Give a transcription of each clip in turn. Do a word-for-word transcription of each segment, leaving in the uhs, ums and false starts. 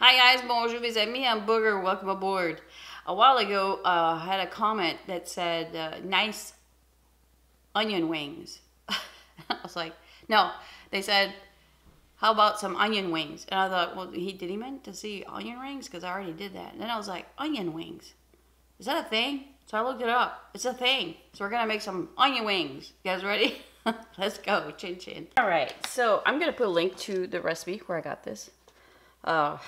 Hi guys, bonjour, mes amis, I'm Booger, welcome aboard. A while ago, uh, I had a comment that said, uh, nice onion wings. I was like, no, they said, how about some onion wings? And I thought, well, he did he meant to see onion rings? Because I already did that. And then I was like, onion wings, is that a thing? So I looked it up, it's a thing. So we're gonna make some onion wings. You guys ready? Let's go, chin chin. All right, so I'm gonna put a link to the recipe where I got this. Oh,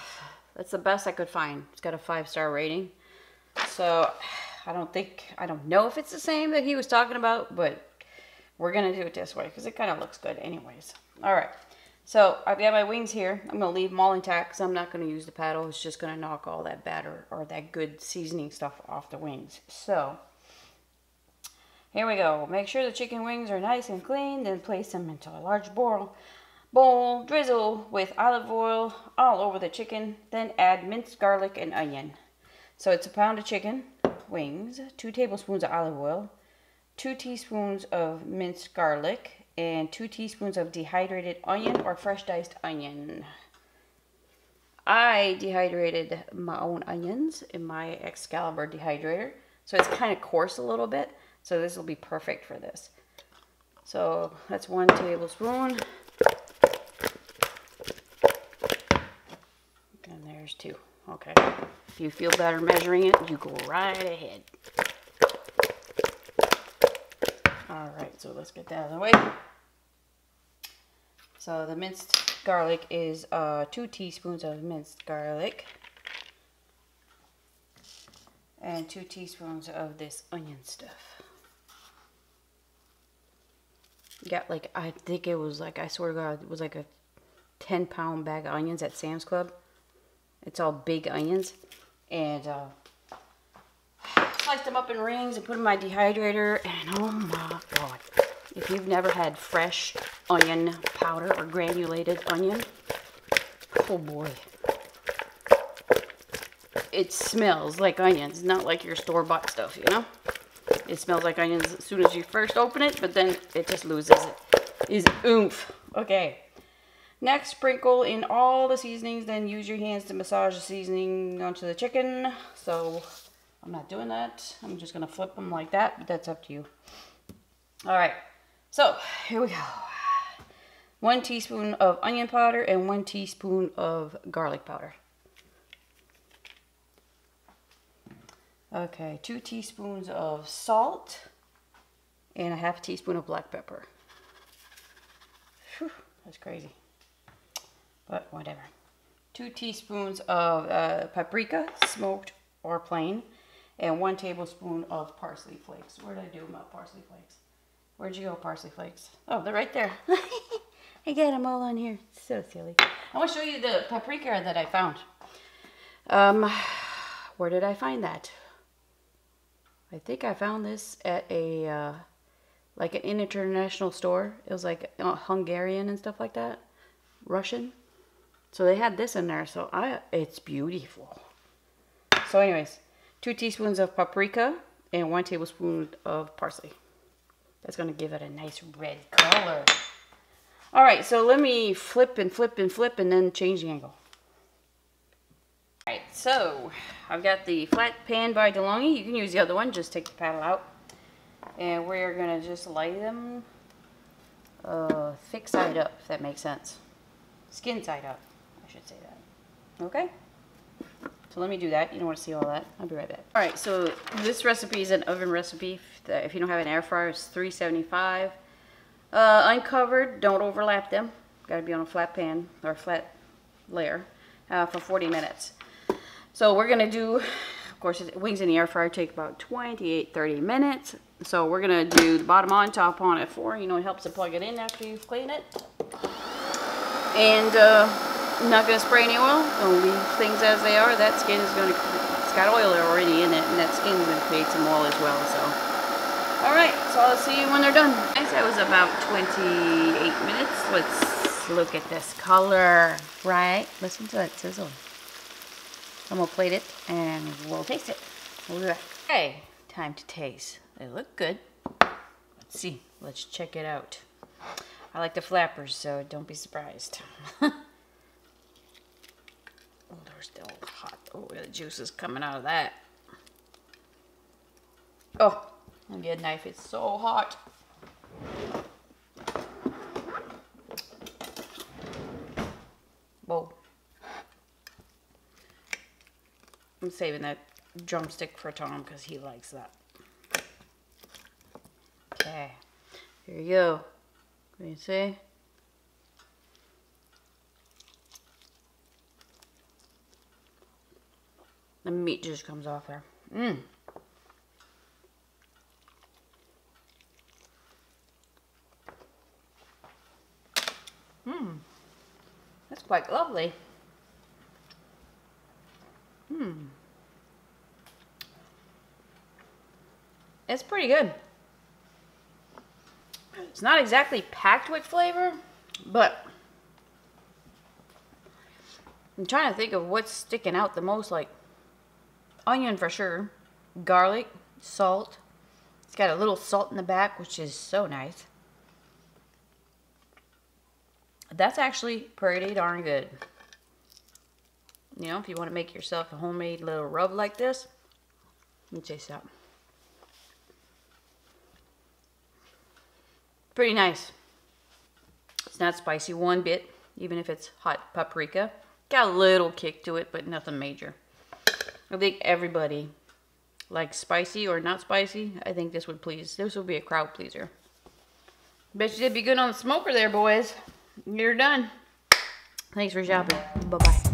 that's the best I could find. It's got a five-star rating. So I don't think, I don't know if it's the same that he was talking about, but we're going to do it this way because it kind of looks good anyways. All right. So I've got my wings here. I'm going to leave them all intact because I'm not going to use the paddle. It's just going to knock all that batter or that good seasoning stuff off the wings. So here we go. Make sure the chicken wings are nice and clean, then place them into a large bowl. Bowl, drizzle with olive oil all over the chicken, then add minced garlic and onion. So it's a pound of chicken wings, two tablespoons of olive oil, two teaspoons of minced garlic, and two teaspoons of dehydrated onion or fresh diced onion. I dehydrated my own onions in my Excalibur dehydrator, so it's kind of coarse a little bit, so this will be perfect for this. So that's one tablespoon. There's two. Okay. If you feel better measuring it, you go right ahead. All right, so let's get that out of the way. So the minced garlic is uh, two teaspoons of minced garlic and two teaspoons of this onion stuff. You got like, I think it was like, I swear to God, it was like a ten pound bag of onions at Sam's Club. It's all big onions, and uh, sliced them up in rings and put them in my dehydrator, and oh my God. If you've never had fresh onion powder or granulated onion, oh boy. It smells like onions, not like your store-bought stuff, you know? It smells like onions as soon as you first open it, but then it just loses it. It's oomph. Okay. Next, sprinkle in all the seasonings, then use your hands to massage the seasoning onto the chicken. So, I'm not doing that. I'm just going to flip them like that, but that's up to you. Alright, so, here we go. One teaspoon of onion powder and one teaspoon of garlic powder. Okay, two teaspoons of salt and a half teaspoon of black pepper. Whew, that's crazy. But whatever. Two teaspoons of uh, paprika, smoked or plain, and one tablespoon of parsley flakes. Where did I do about parsley flakes? Where'd you go, parsley flakes? Oh, they're right there. I got them all on here. It's so silly. I want to show you the paprika that I found. Um, where did I find that? I think I found this at a uh, like an international store. It was like uh, Hungarian and stuff like that, Russian. So they had this in there, so I, it's beautiful. So anyways, two teaspoons of paprika and one tablespoon of parsley. That's gonna give it a nice red color. All right, so let me flip and flip and flip and then change the angle. All right, so I've got the flat pan by DeLonghi. You can use the other one, just take the paddle out. And we're gonna just lay them uh, thick side up, if that makes sense. Skin side up. I should say that. Okay? So let me do that. You don't want to see all that. I'll be right back. All right, so this recipe is an oven recipe. If you don't have an air fryer, it's three seventy-five. Uh, uncovered, don't overlap them. Got to be on a flat pan or flat layer uh, for forty minutes. So we're going to do, of course, wings in the air fryer take about twenty-eight, thirty minutes. So we're going to do the bottom on, top on at four. You know, it helps to plug it in after you clean it. And uh, I'm not going to spray any oil. Don't leave things as they are. That skin is going to, it's got oil already in it, and that skin is going to create some oil as well. So, all right. So I'll see you when they're done. Guys, that was about twenty-eight minutes. Let's look at this color, right? Listen to that sizzle. I'm going to plate it, and we'll taste it. We'll be back. Okay, time to taste. They look good. Let's see. Let's check it out. I like the flappers, so don't be surprised. we're still hot. Oh, the juice is coming out of that. Oh, let me get a knife. It's so hot. Whoa. I'm saving that drumstick for Tom because he likes that. Okay. Here you go. Can you see? The meat just comes off there. Mmm. Mmm. That's quite lovely. Mmm. It's pretty good. It's not exactly packed with flavor, but I'm trying to think of what's sticking out the most. Like onion for sure, garlic, salt. It's got a little salt in the back, which is so nice. That's actually pretty darn good. You know, if you want to make yourself a homemade little rub like this, let me chase out. Pretty nice. It's not spicy one bit, even if it's hot paprika. Got a little kick to it, but nothing major. I think everybody likes spicy or not spicy. I think this would please. This would be a crowd pleaser. Bet you did be good on the smoker there, boys. You're done. Thanks for shopping. Bye-bye.